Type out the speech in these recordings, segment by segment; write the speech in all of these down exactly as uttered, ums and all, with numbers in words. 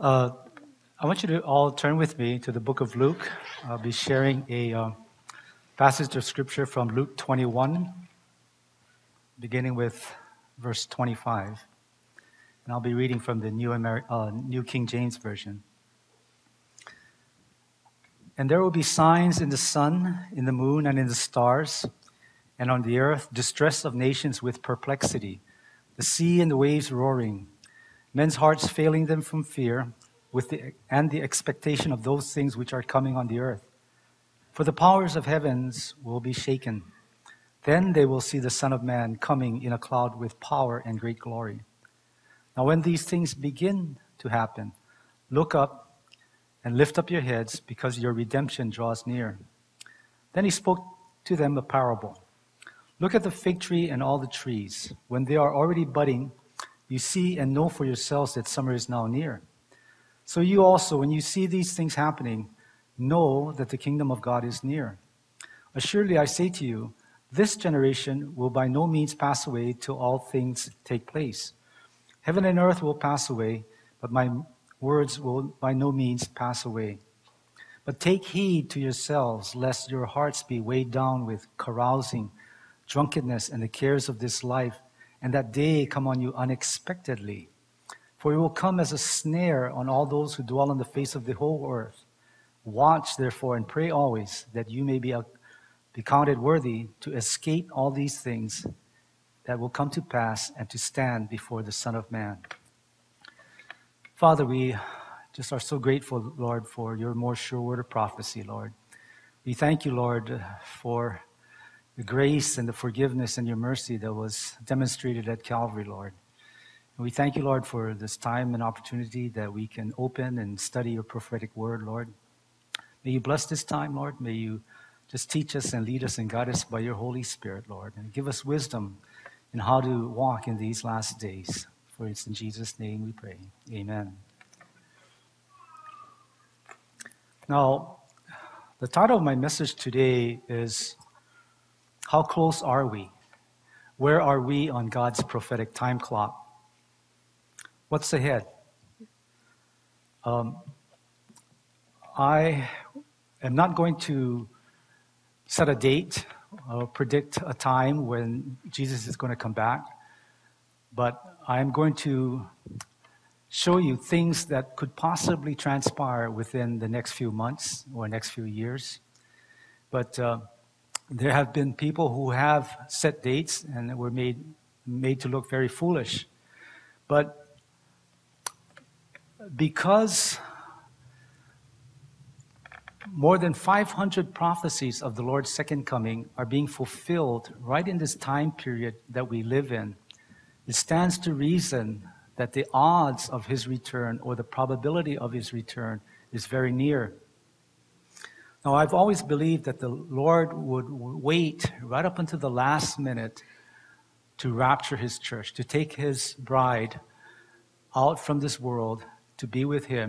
Uh, I want you to all turn with me to the book of Luke. I'll be sharing a uh, passage of scripture from Luke twenty-one, beginning with verse twenty-five. And I'll be reading from the New, Ameri- uh, New King James Version. "And there will be signs in the sun, in the moon, and in the stars, and on the earth, distress of nations with perplexity, the sea and the waves roaring, men's hearts failing them from fear, with the, and the expectation of those things which are coming on the earth. For the powers of heavens will be shaken. Then they will see the Son of Man coming in a cloud with power and great glory. Now when these things begin to happen, look up and lift up your heads, because your redemption draws near." Then he spoke to them a parable. "Look at the fig tree and all the trees. When they are already budding, you see and know for yourselves that summer is now near. So you also, when you see these things happening, know that the kingdom of God is near. Assuredly, I say to you, this generation will by no means pass away till all things take place. Heaven and earth will pass away, but my words will by no means pass away. But take heed to yourselves, lest your hearts be weighed down with carousing, drunkenness, and the cares of this life, and that day come on you unexpectedly. For it will come as a snare on all those who dwell on the face of the whole earth. Watch, therefore, and pray always, that you may be, a, be counted worthy to escape all these things that will come to pass and to stand before the Son of Man." Father, we just are so grateful, Lord, for your more sure word of prophecy, Lord. We thank you, Lord, for the grace and the forgiveness and your mercy that was demonstrated at Calvary, Lord. And we thank you, Lord, for this time and opportunity that we can open and study your prophetic word, Lord. May you bless this time, Lord. May you just teach us and lead us and guide us by your Holy Spirit, Lord. And give us wisdom in how to walk in these last days. For it's in Jesus' name we pray. Amen. Now, the title of my message today is, "How close are we? Where are we on God's prophetic time clock? What's ahead?" Um, I am not going to set a date or predict a time when Jesus is going to come back, but I'm going to show you things that could possibly transpire within the next few months or next few years. But uh, There have been people who have set dates and were made made to look very foolish. But because more than five hundred prophecies of the Lord's second coming are being fulfilled right in this time period that we live in, it stands to reason that the odds of his return, or the probability of his return, is very near. Now, I've always believed that the Lord would wait right up until the last minute to rapture his church, to take his bride out from this world to be with him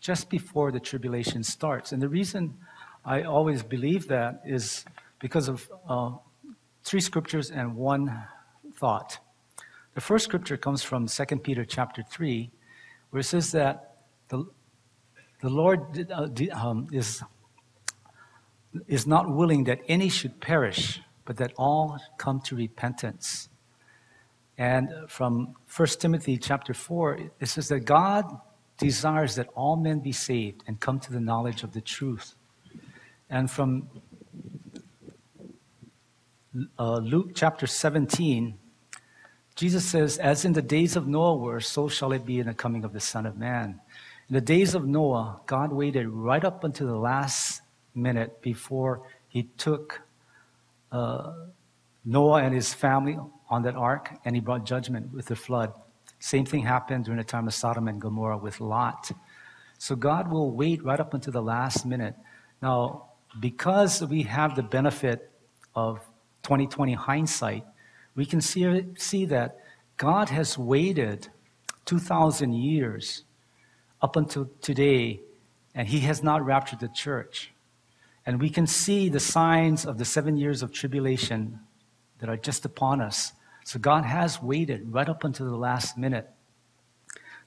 just before the tribulation starts. And the reason I always believe that is because of uh, three scriptures and one thought. The first scripture comes from Second Peter chapter three, where it says that the, the Lord did, uh, did, um, is... is not willing that any should perish, but that all come to repentance. And from First Timothy chapter four, it says that God desires that all men be saved and come to the knowledge of the truth. And from uh, Luke chapter seventeen, Jesus says, "As in the days of Noah were, so shall it be in the coming of the Son of Man." In the days of Noah, God waited right up until the last minute before he took uh, Noah and his family on that ark, and he brought judgment with the flood. Same thing happened during the time of Sodom and Gomorrah with Lot. So God will wait right up until the last minute. Now, because we have the benefit of twenty twenty hindsight, we can see, see that God has waited two thousand years up until today, and he has not raptured the church. And we can see the signs of the seven years of tribulation that are just upon us. So God has waited right up until the last minute.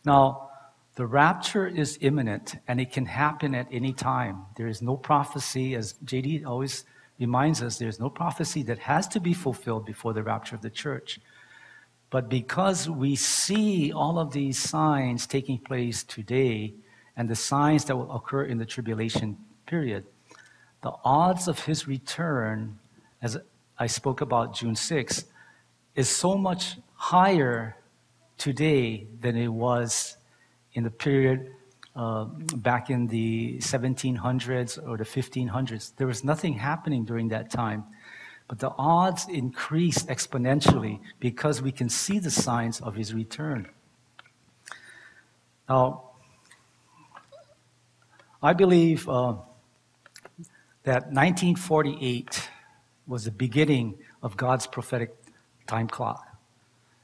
Now, The rapture is imminent, and it can happen at any time. There is no prophecy, as J D always reminds us, there's no prophecy that has to be fulfilled before the rapture of the church. But because we see all of these signs taking place today, and the signs that will occur in the tribulation period, the odds of his return, as I spoke about June sixth, is so much higher today than it was in the period uh, back in the seventeen hundreds or the fifteen hundreds. There was nothing happening during that time. But the odds increase exponentially because we can see the signs of his return. Now, I believe uh, that nineteen forty-eight was the beginning of God's prophetic time clock.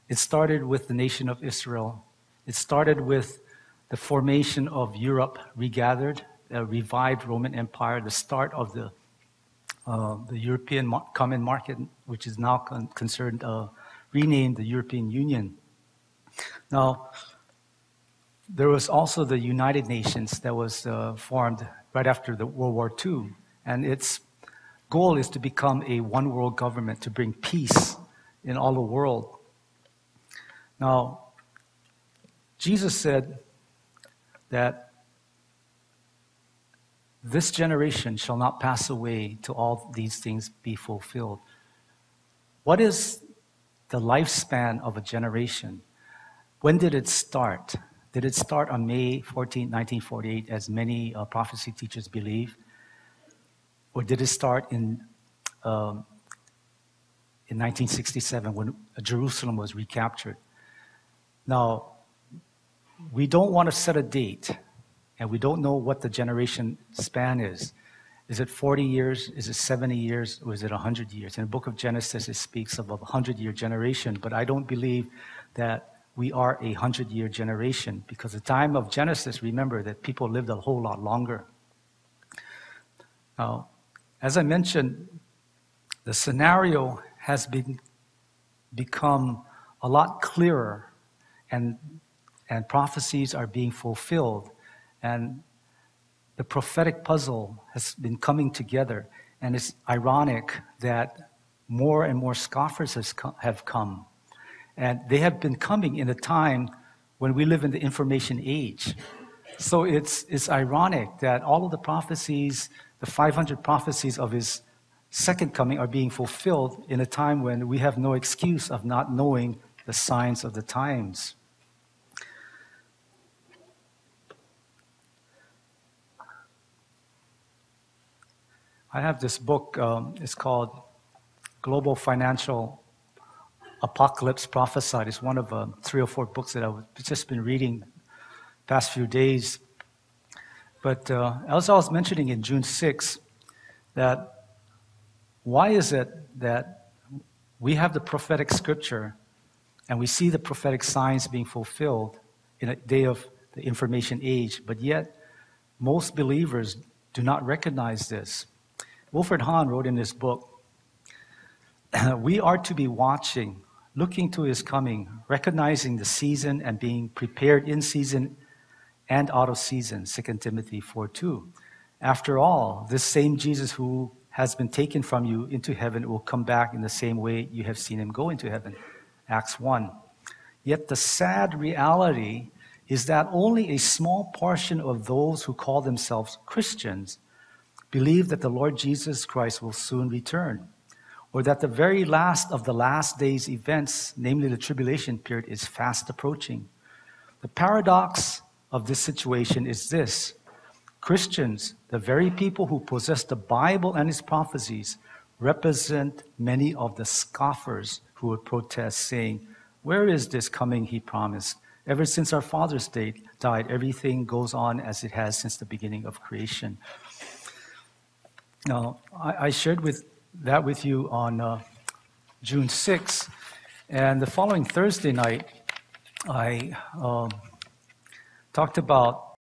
It started with the nation of Israel. It started with the formation of Europe regathered, a revived Roman Empire, the start of the, uh, the European Common Market, which is now con concerned, uh, renamed the European Union. Now, there was also the United Nations that was uh, formed right after the World War Two, and its goal is to become a one-world government, to bring peace in all the world. Now, Jesus said that this generation shall not pass away till all these things be fulfilled. What is the lifespan of a generation? When did it start? Did it start on May fourteenth, nineteen forty-eight, as many uh, prophecy teachers believe? Or did it start in, um, in nineteen sixty-seven when Jerusalem was recaptured? Now, we don't want to set a date, and we don't know what the generation span is. Is it forty years? Is it seventy years? Or is it one hundred years? In the book of Genesis, it speaks of a hundred-year generation, but I don't believe that we are a hundred-year generation, because the time of Genesis, remember that people lived a whole lot longer. Now, as I mentioned, the scenario has been, become a lot clearer, and and prophecies are being fulfilled, and the prophetic puzzle has been coming together. And it's ironic that more and more scoffers has co have come. And they have been coming in a time when we live in the information age. So it's, it's ironic that all of the prophecies, the five hundred prophecies of his second coming, are being fulfilled in a time when we have no excuse of not knowing the signs of the times. I have this book, um, it's called Global Financial Apocalypse Prophesied. It's one of uh, three or four books that I've just been reading the past few days. But uh, as I was mentioning in June sixth, that why is it that we have the prophetic scripture and we see the prophetic signs being fulfilled in a day of the information age, but yet most believers do not recognize this? Wilfred Hahn wrote in his book, "We are to be watching, looking to his coming, recognizing the season and being prepared in season and out of season," Second Timothy four two. "After all, this same Jesus who has been taken from you into heaven will come back in the same way you have seen him go into heaven," Acts one. "Yet the sad reality is that only a small portion of those who call themselves Christians believe that the Lord Jesus Christ will soon return, or that the very last of the last days events, namely the tribulation period, is fast approaching. The paradox of this situation is this: Christians, the very people who possess the Bible and its prophecies, represent many of the scoffers who would protest, saying, 'Where is this coming he promised? Ever since our fathers died, everything goes on as it has since the beginning of creation.'" Now, I shared with that with you on uh, June sixth, and the following Thursday night, I um, talked about